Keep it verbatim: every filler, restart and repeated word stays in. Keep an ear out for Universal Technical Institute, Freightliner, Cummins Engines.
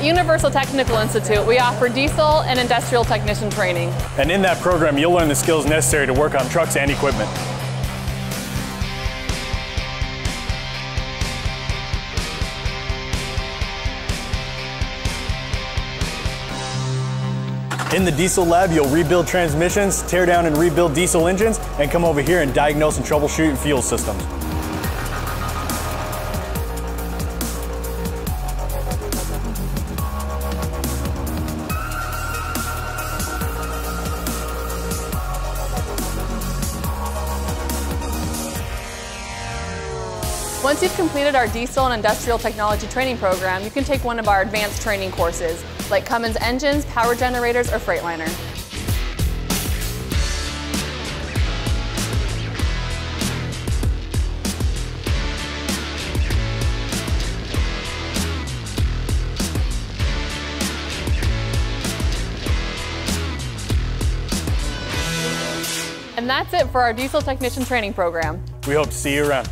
At Universal Technical Institute, we offer diesel and industrial technician training. And in that program, you'll learn the skills necessary to work on trucks and equipment. In the diesel lab, you'll rebuild transmissions, tear down and rebuild diesel engines, and come over here and diagnose and troubleshoot fuel systems. Once you've completed our diesel and industrial technology training program, you can take one of our advanced training courses, like Cummins Engines, Power Generators, or Freightliner. And that's it for our diesel technician training program. We hope to see you around.